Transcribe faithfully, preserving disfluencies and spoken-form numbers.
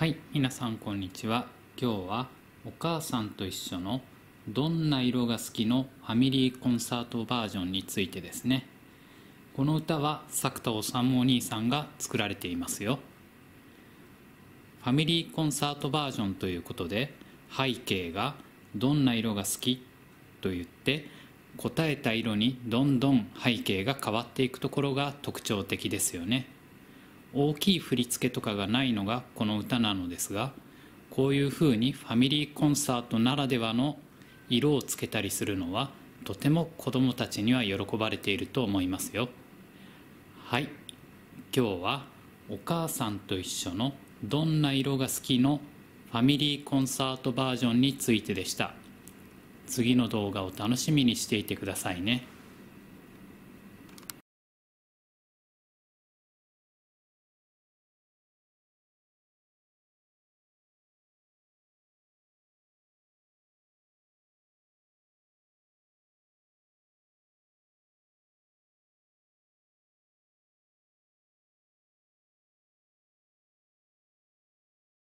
はい、皆さんこんにちは。今日はお母さんと一緒のどんな色が好きのファミリーコンサートバージョンについてですね。この歌は作田修お兄さんが作られていますよ。ファミリーコンサートバージョンということで、背景がどんな色が好きと言って答えた色にどんどん背景が変わっていくところが特徴的ですよね。大きい振り付けとかがないのがこの歌なのですが、こういうふうにファミリーコンサートならではの色をつけたりするのは、とても子どもたちには喜ばれていると思いますよ。はい、今日はお母さんと一緒のどんな色が好きのファミリーコンサートバージョンについてでした。次の動画を楽しみにしていてくださいね。